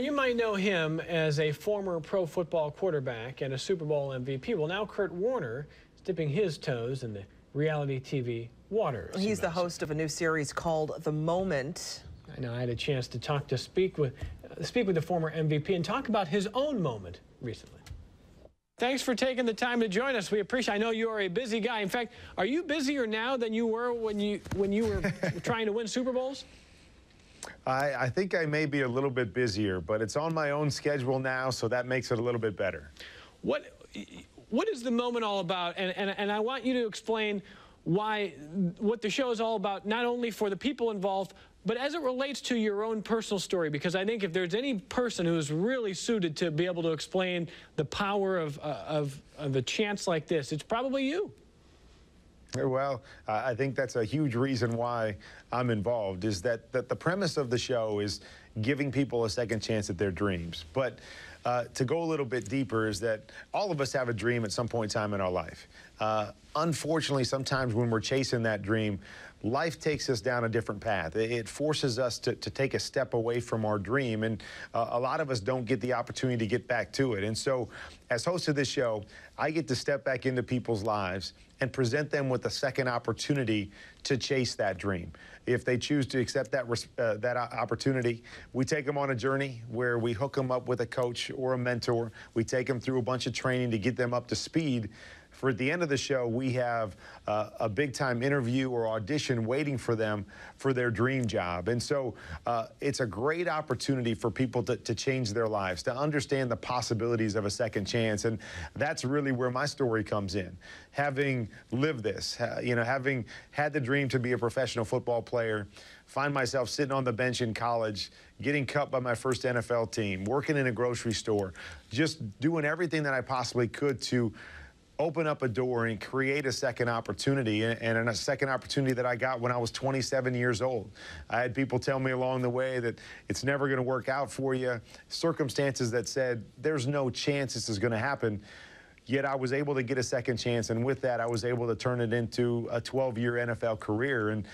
You might know him as a former pro football quarterback and a Super Bowl MVP. Well, now Kurt Warner is dipping his toes in the reality TV waters. He's the host of a new series called The Moment. I know I had a chance to speak with the former MVP and talk about his own moment recently. Thanks for taking the time to join us. We appreciate it. I know you are a busy guy. In fact, are you busier now than you were when you were trying to win Super Bowls? I think I may be a little bit busier, but it's on my own schedule now, so that makes it a little bit better. What is The Moment all about? And I want you to explain what the show is all about, not only for the people involved, but as it relates to your own personal story, because I think if there's any person who is really suited to be able to explain the power of a chance like this, it's probably you. Well, I think that's a huge reason why I'm involved, is that the premise of the show is giving people a second chance at their dreams. But to go a little bit deeper is that all of us have a dream at some point in time in our life. Unfortunately, sometimes when we're chasing that dream, life takes us down a different path. It forces us to take a step away from our dream, and a lot of us don't get the opportunity to get back to it. And so, as host of this show, I get to step back into people's lives and present them with a second opportunity to chase that dream. If they choose to accept that opportunity, we take them on a journey where we hook them up with a coach or a mentor. We take them through a bunch of training to get them up to speed. For at the end of the show, we have a big-time interview or audition waiting for them for their dream job. And so it's a great opportunity for people to change their lives, to understand the possibilities of a second chance. And that's really where my story comes in. Having lived this, you know, having had the dream to be a professional football player, find myself sitting on the bench in college, getting cut by my first NFL team, working in a grocery store, just doing everything that I possibly could to open up a door and create a second opportunity, and a second opportunity that I got when I was 27 years old. I had people tell me along the way that it's never going to work out for you, circumstances that said there's no chance this is going to happen. Yet I was able to get a second chance, and with that, I was able to turn it into a 12-year NFL career. And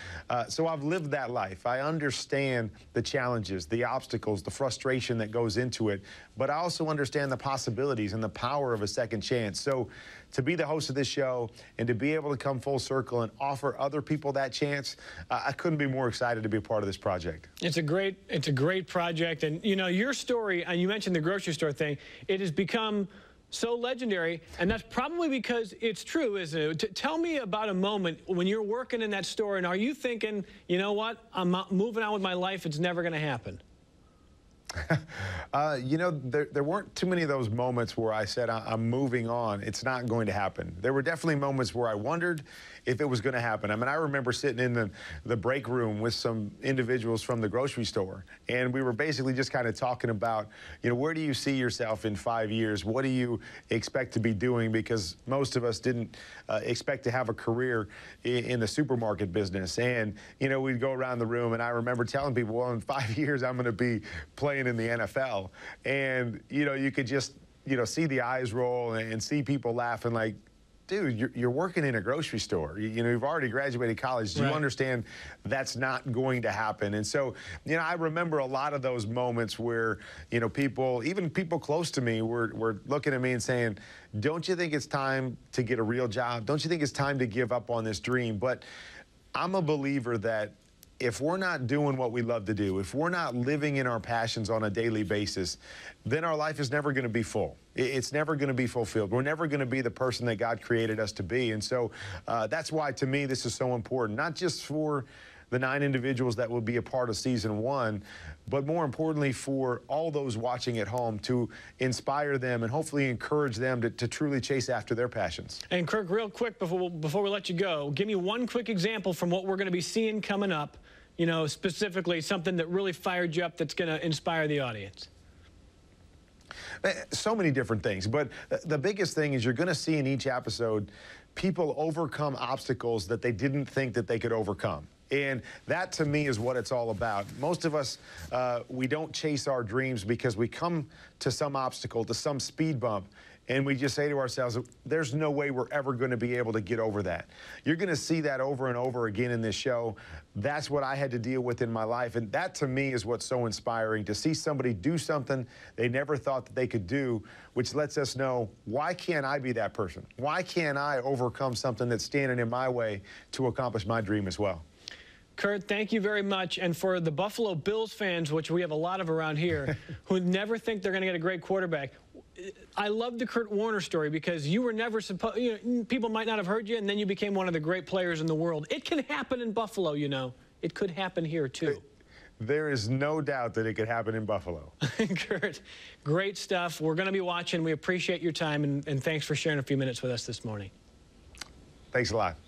so I've lived that life. I understand the challenges, the obstacles, the frustration that goes into it, but I also understand the possibilities and the power of a second chance. So to be the host of this show and to be able to come full circle and offer other people that chance, I couldn't be more excited to be a part of this project. It's a great project. And, you know, your story, and you mentioned the grocery store thing, it has become so legendary, and that's probably because it's true, isn't it? Tell me about a moment when you're working in that store, and are you thinking, you know what, I'm moving on with my life, it's never going to happen? You know, there weren't too many of those moments where I said, I'm moving on, it's not going to happen. There were definitely moments where I wondered if it was going to happen. I mean, I remember sitting in the break room with some individuals from the grocery store, and we were basically just kind of talking about, you know, where do you see yourself in 5 years? What do you expect to be doing? Because most of us didn't expect to have a career in the supermarket business. And, you know, we'd go around the room, and I remember telling people, well, in 5 years, I'm going to be playing in the NFL. And, you know, you could just, you know, see the eyes roll and see people laughing like, dude, you're working in a grocery store. You know, you've already graduated college. Do you understand that's not going to happen? And so, you know, I remember a lot of those moments where, you know, people, even people close to me were looking at me and saying, don't you think it's time to get a real job? Don't you think it's time to give up on this dream? But I'm a believer that if we're not doing what we love to do, if we're not living in our passions on a daily basis, then our life is never going to be full. It's never going to be fulfilled. We're never going to be the person that God created us to be. And so that's why, to me, this is so important, not just for the 9 individuals that will be a part of season 1, but more importantly for all those watching at home, to inspire them and hopefully encourage them to truly chase after their passions. And Kirk, real quick before we let you go, give me one quick example from what we're going to be seeing coming up, you know, specifically something that really fired you up that's going to inspire the audience. So many different things, but the biggest thing is you're going to see in each episode people overcome obstacles that they didn't think that they could overcome. And that, to me, is what it's all about. Most of us, we don't chase our dreams because we come to some obstacle, to some speed bump, And we just say to ourselves, there's no way we're ever going to be able to get over that. You're going to see that over and over again in this show. That's what I had to deal with in my life. And that, to me, is what's so inspiring, to see somebody do something they never thought that they could do, which lets us know, why can't I be that person? Why can't I overcome something that's standing in my way to accomplish my dream as well? Kurt, thank you very much. And for the Buffalo Bills fans, which we have a lot of around here, who never think they're going to get a great quarterback, I love the Kurt Warner story, because you were never supposed, you know, people might not have heard you, and then you became one of the great players in the world. It can happen in Buffalo, you know. It could happen here, too. There is no doubt that it could happen in Buffalo. Kurt, great stuff. We're going to be watching. We appreciate your time, and thanks for sharing a few minutes with us this morning. Thanks a lot.